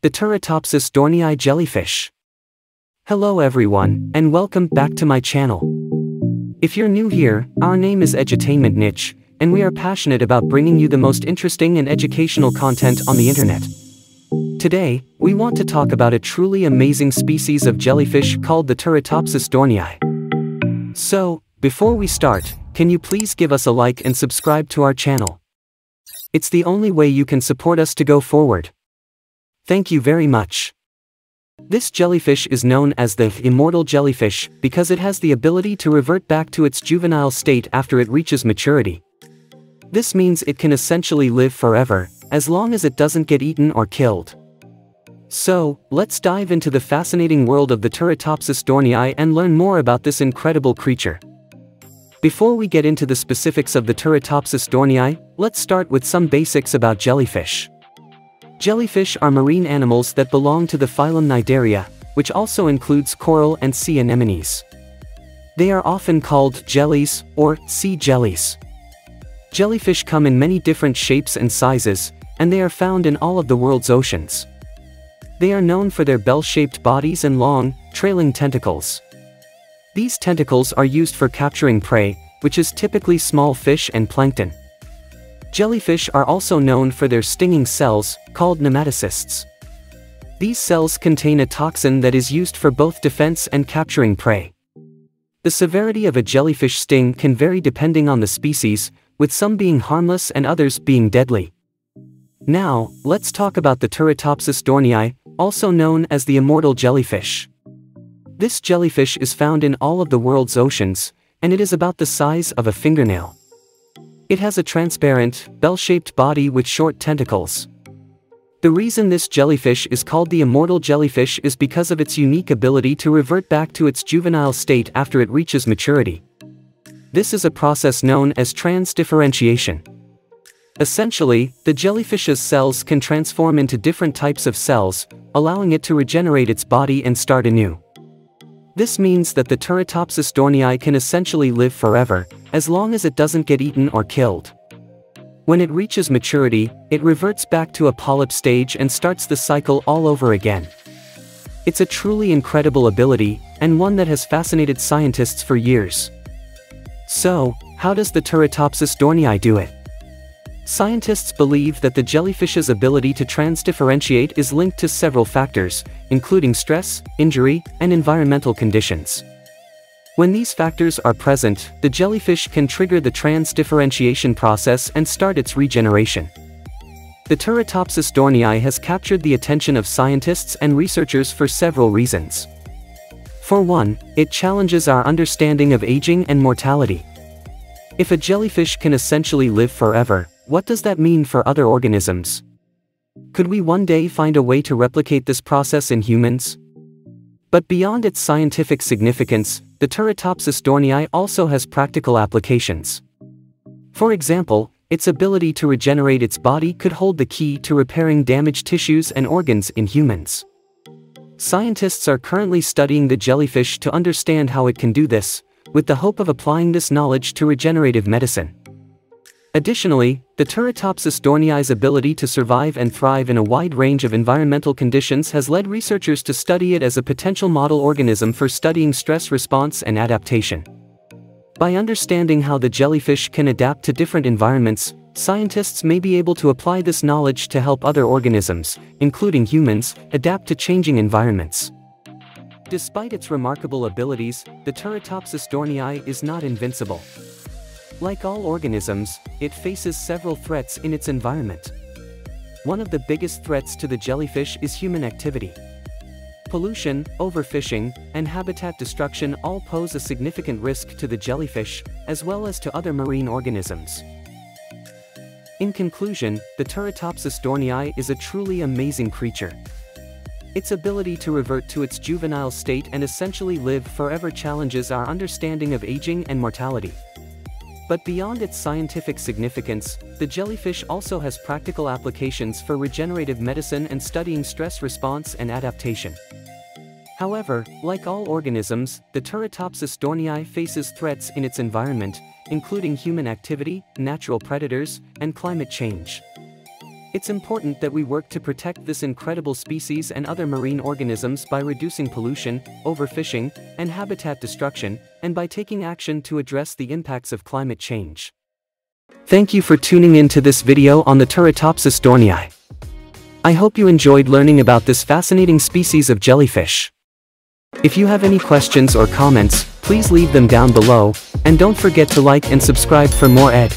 The Turritopsis dohrnii jellyfish. Hello everyone, and welcome back to my channel. If you're new here, our name is Edutainment Niche, and we are passionate about bringing you the most interesting and educational content on the internet. Today, we want to talk about a truly amazing species of jellyfish called the Turritopsis dohrnii. So, before we start, can you please give us a like and subscribe to our channel? It's the only way you can support us to go forward. Thank you very much. This jellyfish is known as the immortal jellyfish because it has the ability to revert back to its juvenile state after it reaches maturity. This means it can essentially live forever, as long as it doesn't get eaten or killed. So, let's dive into the fascinating world of the Turritopsis dohrnii and learn more about this incredible creature. Before we get into the specifics of the Turritopsis dohrnii, let's start with some basics about jellyfish. Jellyfish are marine animals that belong to the phylum Cnidaria, which also includes coral and sea anemones. They are often called jellies or sea jellies. Jellyfish come in many different shapes and sizes, and they are found in all of the world's oceans. They are known for their bell-shaped bodies and long, trailing tentacles. These tentacles are used for capturing prey, which is typically small fish and plankton. Jellyfish are also known for their stinging cells, called nematocysts. These cells contain a toxin that is used for both defense and capturing prey. The severity of a jellyfish sting can vary depending on the species, with some being harmless and others being deadly. Now, let's talk about the Turritopsis dohrnii, also known as the immortal jellyfish. This jellyfish is found in all of the world's oceans, and it is about the size of a fingernail. It has a transparent, bell-shaped body with short tentacles. The reason this jellyfish is called the immortal jellyfish is because of its unique ability to revert back to its juvenile state after it reaches maturity. This is a process known as transdifferentiation. Essentially, the jellyfish's cells can transform into different types of cells, allowing it to regenerate its body and start anew. This means that the Turritopsis dohrnii can essentially live forever, as long as it doesn't get eaten or killed. When it reaches maturity, it reverts back to a polyp stage and starts the cycle all over again. It's a truly incredible ability, and one that has fascinated scientists for years. So, how does the Turritopsis dohrnii do it? Scientists believe that the jellyfish's ability to transdifferentiate is linked to several factors, including stress, injury, and environmental conditions. When these factors are present, the jellyfish can trigger the transdifferentiation process and start its regeneration. The Turritopsis dohrnii has captured the attention of scientists and researchers for several reasons. For one, it challenges our understanding of aging and mortality. If a jellyfish can essentially live forever, what does that mean for other organisms? Could we one day find a way to replicate this process in humans? But beyond its scientific significance, the Turritopsis dohrnii also has practical applications. For example, its ability to regenerate its body could hold the key to repairing damaged tissues and organs in humans. Scientists are currently studying the jellyfish to understand how it can do this, with the hope of applying this knowledge to regenerative medicine. Additionally, the Turritopsis dohrnii's ability to survive and thrive in a wide range of environmental conditions has led researchers to study it as a potential model organism for studying stress response and adaptation. By understanding how the jellyfish can adapt to different environments, scientists may be able to apply this knowledge to help other organisms, including humans, adapt to changing environments. Despite its remarkable abilities, the Turritopsis dohrnii is not invincible. Like all organisms, it faces several threats in its environment. One of the biggest threats to the jellyfish is human activity. Pollution, overfishing, and habitat destruction all pose a significant risk to the jellyfish, as well as to other marine organisms. In conclusion, the Turritopsis dohrnii is a truly amazing creature. Its ability to revert to its juvenile state and essentially live forever challenges our understanding of aging and mortality. But beyond its scientific significance, the jellyfish also has practical applications for regenerative medicine and studying stress response and adaptation. However, like all organisms, the Turritopsis dohrnii faces threats in its environment, including human activity, natural predators, and climate change. It's important that we work to protect this incredible species and other marine organisms by reducing pollution, overfishing, and habitat destruction, and by taking action to address the impacts of climate change. Thank you for tuning in to this video on the Turritopsis dohrnii. I hope you enjoyed learning about this fascinating species of jellyfish. If you have any questions or comments, please leave them down below, and don't forget to like and subscribe for more ed.